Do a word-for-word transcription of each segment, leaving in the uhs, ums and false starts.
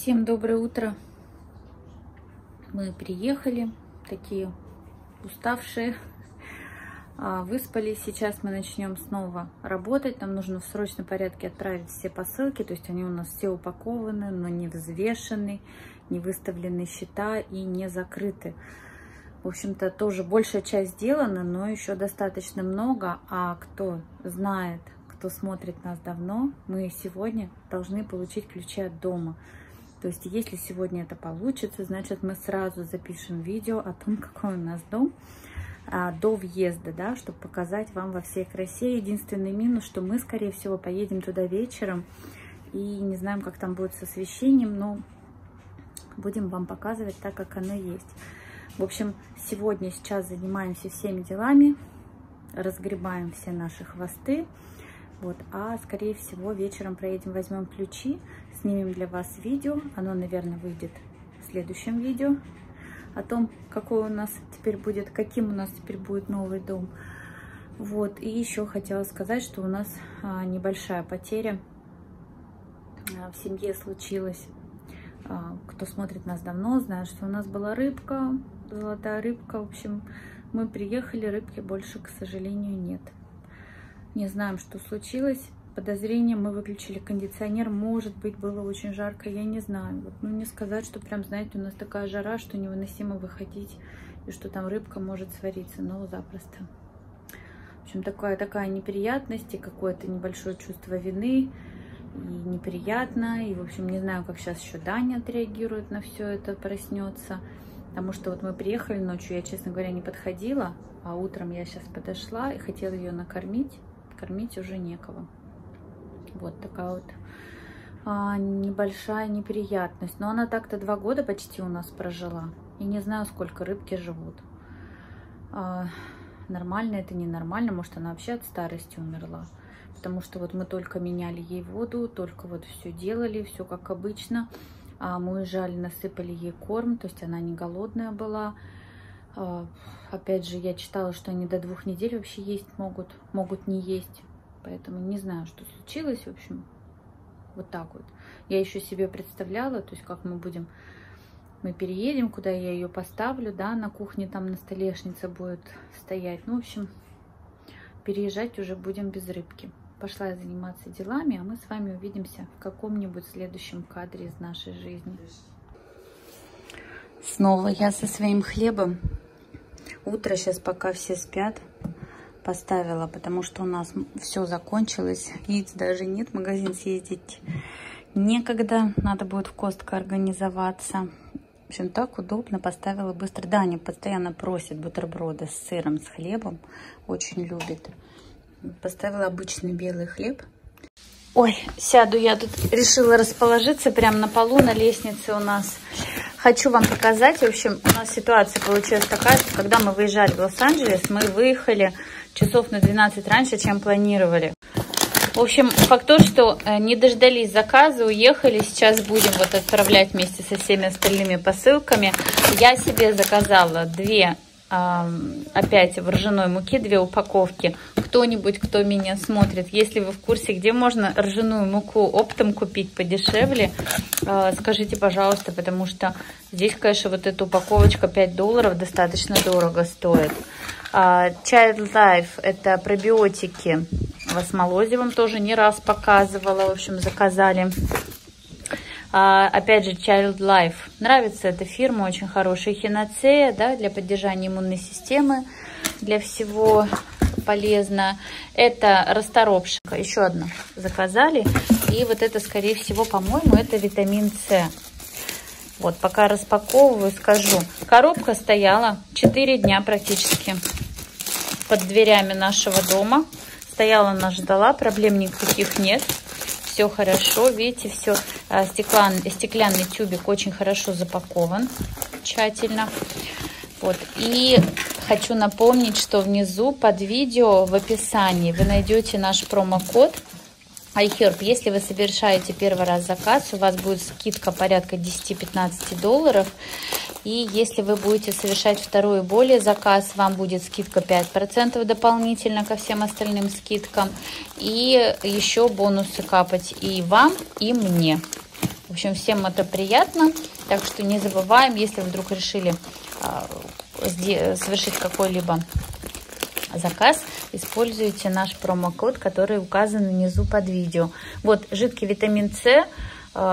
Всем доброе утро. Мы приехали, такие уставшие, выспались. Сейчас мы начнем снова работать. Нам нужно в срочном порядке отправить все посылки. То есть они у нас все упакованы, но не взвешены, не выставлены счета и не закрыты. В общем-то, тоже большая часть сделана, но еще достаточно много. А кто знает, кто смотрит нас давно, мы сегодня должны получить ключи от дома. То есть, если сегодня это получится, значит, мы сразу запишем видео о том, какой у нас дом а, до въезда, да, чтобы показать вам во всей красе. Единственный минус, что мы, скорее всего, поедем туда вечером и не знаем, как там будет с освещением, но будем вам показывать так, как оно есть. В общем, сегодня, сейчас занимаемся всеми делами, разгребаем все наши хвосты, вот, а, скорее всего, вечером проедем, возьмем ключи, снимем для вас видео, оно, наверное, выйдет в следующем видео, о том, какой у нас теперь будет, каким у нас теперь будет новый дом, вот, и еще хотела сказать, что у нас а, небольшая потеря а, в семье случилась. Кто смотрит нас давно, знает, что у нас была рыбка, золотая рыбка. В общем, мы приехали, рыбки больше, к сожалению, нет. Не знаем, что случилось. Подозрение, мы выключили кондиционер. Может быть, было очень жарко, я не знаю. Вот, ну, не сказать, что прям, знаете, у нас такая жара, что невыносимо выходить, и что там рыбка может свариться, но запросто. В общем, такая, такая неприятность и какое-то небольшое чувство вины. И неприятно, и, в общем, не знаю, как сейчас еще Даня отреагирует на все это, проснется. Потому что вот мы приехали ночью, я, честно говоря, не подходила, а утром я сейчас подошла и хотела ее накормить. Кормить уже некого. Вот такая вот а, небольшая неприятность. Но она так-то два года почти у нас прожила. И не знаю, сколько рыбки живут. А, нормально это, ненормально. Может, она вообще от старости умерла. Потому что вот мы только меняли ей воду, только вот все делали, все как обычно. А мы уезжали, насыпали ей корм, то есть она не голодная была. А, опять же, я читала, что они до двух недель вообще есть могут, могут не есть. Поэтому не знаю, что случилось, в общем, вот так вот. Я еще себе представляла, то есть как мы будем, мы переедем, куда я ее поставлю, да, на кухне там на столешнице будет стоять. Ну, в общем, переезжать уже будем без рыбки. Пошла я заниматься делами, а мы с вами увидимся в каком-нибудь следующем кадре из нашей жизни. Снова я со своим хлебом. Утро сейчас, пока все спят, поставила, потому что у нас все закончилось. Яиц даже нет, в магазин съездить некогда. Надо будет в Костко организоваться. В общем, так удобно, поставила быстро. Даня постоянно просит бутерброды с сыром, с хлебом. Очень любит. Поставила обычный белый хлеб. Ой, сяду, я тут решила расположиться прямо на полу, на лестнице у нас. Хочу вам показать. В общем, у нас ситуация получилась такая, что когда мы выезжали в Лос-Анджелес, мы выехали часов на двенадцать раньше, чем планировали. В общем, факт то, что не дождались заказа, уехали. Сейчас будем вот отправлять вместе со всеми остальными посылками. Я себе заказала две, опять в ржаной муки, две упаковки. Кто-нибудь, кто меня смотрит, если вы в курсе, где можно ржаную муку оптом купить подешевле, скажите, пожалуйста, потому что здесь, конечно, вот эта упаковочка пять долларов достаточно дорого стоит. Child Life – это пробиотики. С молозивом тоже не раз показывала, в общем, заказали. А, опять же, Child Life. Нравится эта фирма, очень хорошая. Эхинацея, да, для поддержания иммунной системы, для всего полезно. Это Расторопша. Еще одну заказали. И вот это, скорее всего, по-моему, это витамин С. Вот, пока распаковываю, скажу. Коробка стояла четыре дня практически под дверями нашего дома. Стояла, нас ждала, проблем никаких нет, все хорошо, видите, все, стеклянный, стеклянный тюбик очень хорошо запакован, тщательно. Вот, и хочу напомнить, что внизу под видео в описании вы найдете наш промокод Айхерб. Если вы совершаете первый раз заказ, у вас будет скидка порядка десять-пятнадцать долларов. И если вы будете совершать второй и более заказ, вам будет скидка пять процентов дополнительно ко всем остальным скидкам. И еще бонусы капать и вам, и мне. В общем, всем это приятно. Так что не забываем, если вдруг решили совершить какой-либо заказ, используйте наш промокод, который указан внизу под видео. Вот жидкий витамин С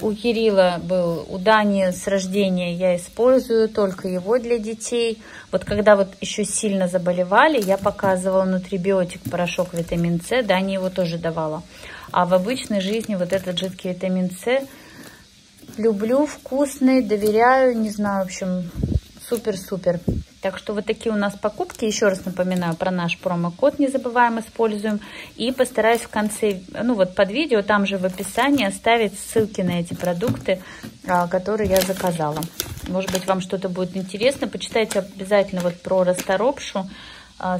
у Кирилла был, у Дани с рождения, я использую только его для детей. Вот когда вот еще сильно заболевали, я показывала нутрибиотик, порошок витамин С, Дани его тоже давала. А в обычной жизни вот этот жидкий витамин С люблю, вкусный, доверяю, не знаю, в общем, супер-супер. Так что вот такие у нас покупки. Еще раз напоминаю про наш промокод, не забываем, используем. И постараюсь в конце, ну вот под видео, там же в описании оставить ссылки на эти продукты, которые я заказала. Может быть, вам что-то будет интересно. Почитайте обязательно вот про Расторопшу.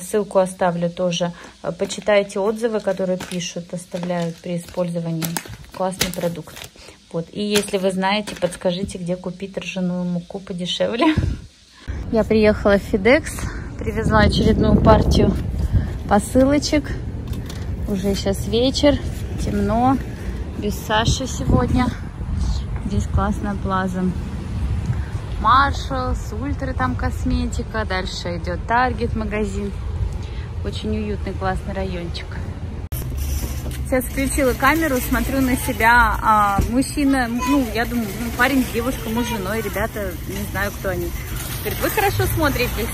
Ссылку оставлю тоже. Почитайте отзывы, которые пишут, оставляют при использовании. Классный продукт. Вот. И если вы знаете, подскажите, где купить ржаную муку подешевле. Я приехала в Федекс, привезла очередную партию посылочек. Уже сейчас вечер, темно, без Саши сегодня. Здесь классная плаза. Маршалс, Ультра, там косметика. Дальше идет Таргет магазин. Очень уютный, классный райончик. Сейчас включила камеру, смотрю на себя. А, мужчина, ну, я думаю, ну, парень, девушка, муж, женой, ребята, не знаю, кто они. Говорит, вы хорошо смотритесь.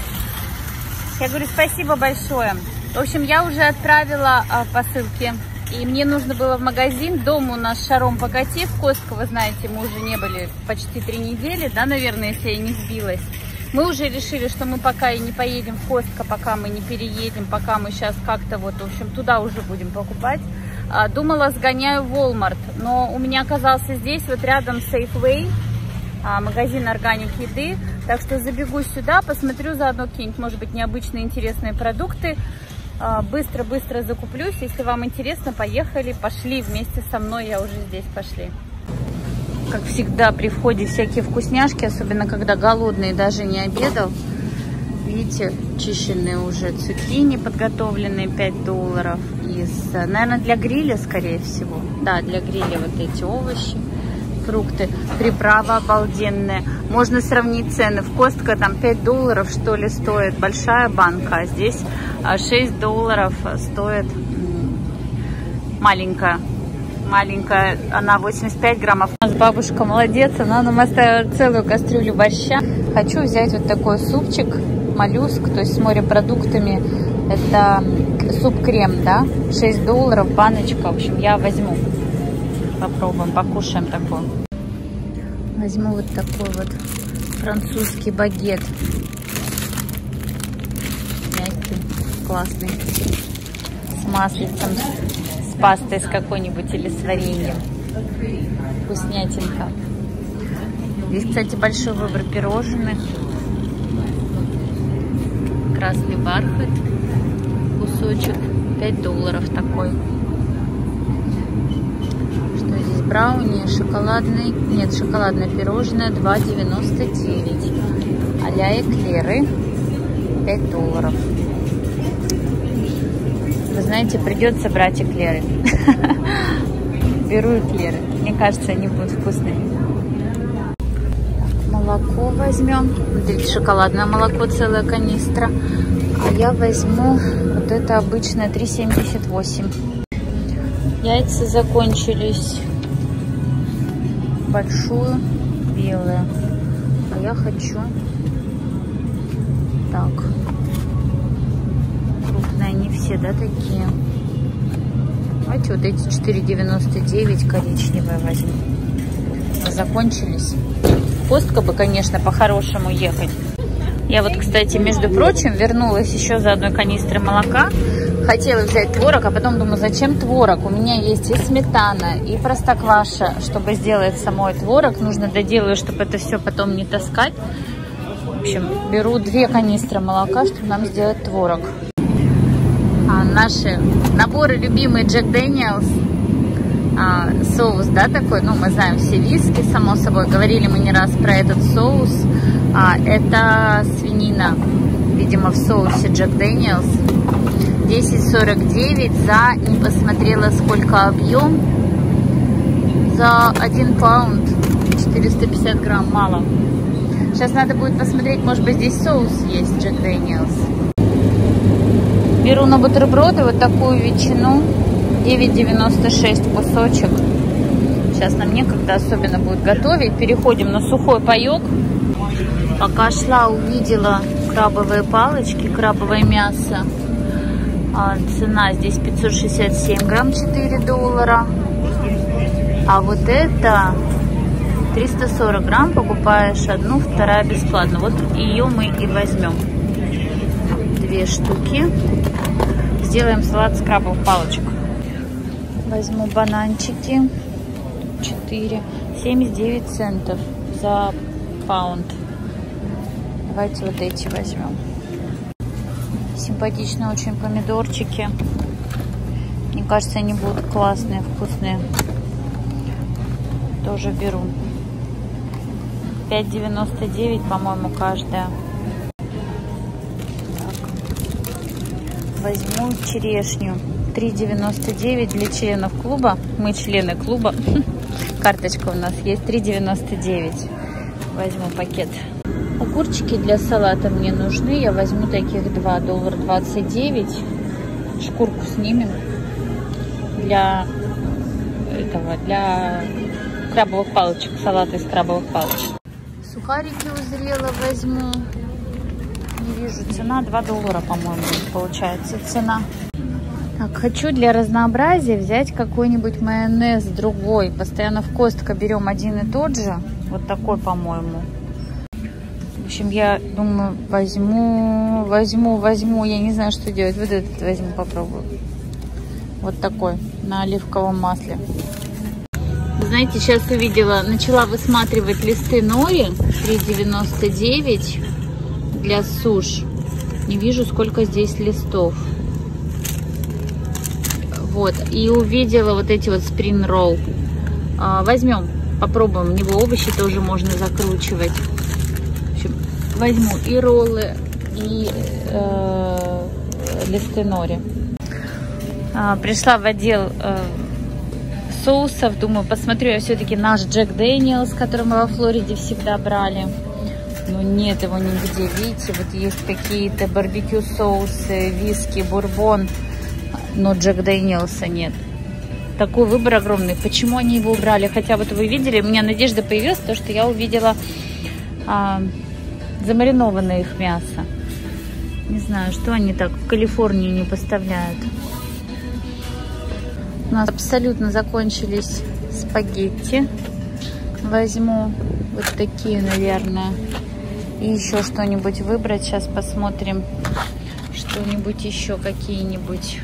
Я говорю, спасибо большое. В общем, я уже отправила а, посылки. И мне нужно было в магазин. Дома у нас шаром покати. В Костко, вы знаете, мы уже не были почти три недели. Да, наверное, если я не сбилась. Мы уже решили, что мы пока и не поедем в Костко, пока мы не переедем, пока мы сейчас как-то вот, в общем, туда уже будем покупать. А, думала, сгоняю в Walmart. Но у меня оказался здесь, вот рядом Safeway. Магазин органик еды, так что забегу сюда, посмотрю заодно какие-нибудь, может быть, необычные, интересные продукты, быстро-быстро закуплюсь. Если вам интересно, поехали, пошли вместе со мной, я уже здесь, пошли. Как всегда, при входе всякие вкусняшки, особенно когда голодный, даже не обедал. Видите, чищенные уже цукини, подготовленные, пять долларов, из, наверное, для гриля, скорее всего, да, для гриля вот эти овощи. Фрукты, приправа обалденная. Можно сравнить цены. В Костко там пять долларов, что ли, стоит большая банка, а здесь шесть долларов стоит маленькая. Маленькая, она восемьдесят пять граммов. У нас бабушка молодец, она нам оставила целую кастрюлю борща. Хочу взять вот такой супчик, моллюск, то есть с морепродуктами. Это суп-крем, да? шесть долларов, баночка, в общем, я возьму. Попробуем, покушаем такой. Возьму вот такой вот французский багет. Мягкий, классный. С маслицем, с пастой с какой-нибудь или с вареньем. Вкуснятинка. Здесь, кстати, большой выбор пирожных. Красный бархат. Кусочек. пять долларов такой. Брауни, шоколадный, нет, шоколадное пирожное два девяносто девять, а-ля эклеры пять долларов. Вы знаете, придется брать эклеры. Беру эклеры, мне кажется, они будут вкусными. Молоко возьмем, вот это шоколадное молоко, целая канистра, а я возьму вот это обычное три семьдесят восемь. Яйца закончились. Большую, белую. А я хочу так. Крупные, они все, да, такие. Давайте вот эти четыре девяносто девять коричневые возьму. Закончились. Костко бы, конечно, по-хорошему ехать. Я вот, кстати, между прочим, вернулась еще за одной канистрой молока. Хотела взять творог, а потом думаю, зачем творог? У меня есть и сметана, и простокваша. Чтобы сделать самой творог, нужно доделаю, чтобы это все потом не таскать. В общем, беру две канистры молока, чтобы нам сделать творог. А наши наборы любимые Джек Дэниелс. А, соус, да, такой, ну, мы знаем все виски, само собой. Говорили мы не раз про этот соус. А, это свинина, видимо, в соусе Джек Дэниелс. десять сорок девять за, не посмотрела, сколько объем. за один паунд четыреста пятьдесят грамм, мало. Сейчас надо будет посмотреть, может быть, здесь соус есть Джек Дэниелс. Беру на бутерброды вот такую ветчину, девять девяносто шесть кусочек. Сейчас нам некогда особенно будет готовить. Переходим на сухой паёк. Пока шла, увидела крабовые палочки, крабовое мясо. Цена здесь пятьсот шестьдесят семь грамм, четыре доллара. А вот это триста сорок грамм, покупаешь одну, вторая бесплатно. Вот ее мы и возьмем. Две штуки. Сделаем салат с крабовых палочек. Возьму бананчики. четыре семьдесят девять центов за паунд. Давайте вот эти возьмем. Симпатичные очень помидорчики. Мне кажется, они будут классные, вкусные. Тоже беру. пять девяносто девять, по-моему, каждая. Так. Возьму черешню. три девяносто девять для членов клуба. Мы члены клуба. Карточка у нас есть. три девяносто девять. Возьму пакет. Огурчики для салата мне нужны. Я возьму таких два доллара двадцать девять. Шкурку снимем. Для этого, для крабовых палочек. Салат из крабовых палочек. Сухарики узрела возьму. Не вижу. Цена два доллара, по-моему, получается цена. Так, хочу для разнообразия взять какой-нибудь майонез другой. Постоянно в Костко берем один и тот же. Вот такой, по-моему. В общем, я думаю, возьму, возьму, возьму. Я не знаю, что делать. Вот этот возьму, попробую. Вот такой, на оливковом масле. Знаете, сейчас увидела, начала высматривать листы нори. три девяносто девять для суш. Не вижу, сколько здесь листов. Вот, и увидела вот эти вот спринг ролл. А, возьмем, попробуем. В него овощи тоже можно закручивать. В общем, возьму и роллы, и э, листы нори. А, пришла в отдел э, соусов. Думаю, посмотрю я все-таки наш Джек Дэниелс, который мы во Флориде всегда брали. Но нет его нигде, видите. Вот есть какие-то барбекю соусы, виски, бурбон. Но Джек Дэниелса нет. Такой выбор огромный. Почему они его убрали? Хотя вот вы видели, у меня надежда появилась, то, что я увидела а, замаринованное их мясо. Не знаю, что они так в Калифорнию не поставляют. У нас абсолютно закончились спагетти. Возьму вот такие, наверное. И еще что-нибудь выбрать. Сейчас посмотрим что-нибудь еще, какие-нибудь...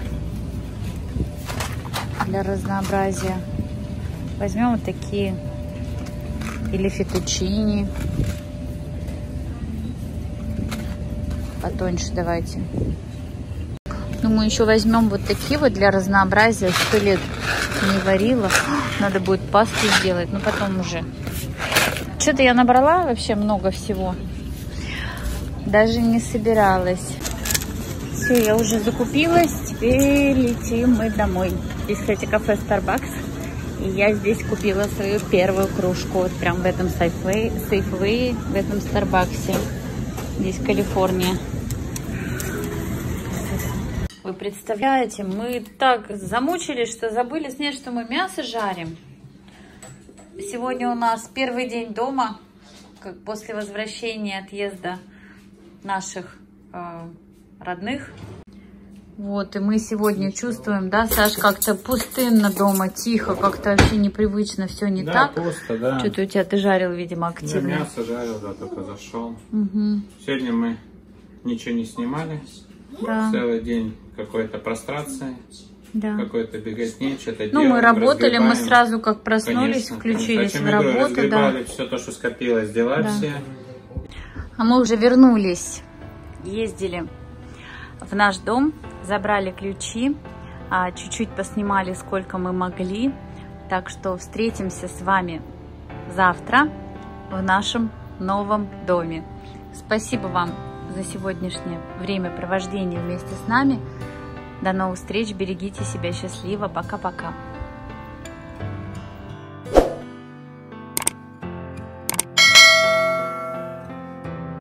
Для разнообразия возьмем вот такие или фетучини потоньше. Давайте, ну, мы еще возьмем вот такие вот для разнообразия. Сто лет не варила, надо будет пасту сделать, но потом уже. Что-то я набрала вообще много всего, даже не собиралась. Все, я уже закупилась, теперь летим мы домой. Здесь, кстати, кафе Starbucks, и я здесь купила свою первую кружку, вот прям в этом Safeway, Safeway, в этом Starbucks, здесь Калифорния. Вы представляете, мы так замучились, что забыли снять, что мы мясо жарим. Сегодня у нас первый день дома, как после возвращения отъезда наших э, родных. Вот, и мы сегодня чувствуем, да, Саш, как-то пустынно дома, тихо, как-то вообще непривычно, все не да, так. Пусто, да. Что-то у тебя ты жарил, видимо, активно. Я мясо жарил, да, только зашел. Угу. Сегодня мы ничего не снимали. Да. Целый день какой-то прострации, да. Какой-то беготни, что-то делали. Ну, делаем, мы работали, разгребаем. Мы сразу как проснулись, конечно, включились в работу. Разгребали, да. Все то, что скопилось, дела да. Все. А мы уже вернулись, ездили в наш дом. Забрали ключи, чуть-чуть поснимали, сколько мы могли. Так что встретимся с вами завтра в нашем новом доме. Спасибо вам за сегодняшнее времяпровождение вместе с нами. До новых встреч, берегите себя, счастливо, пока-пока.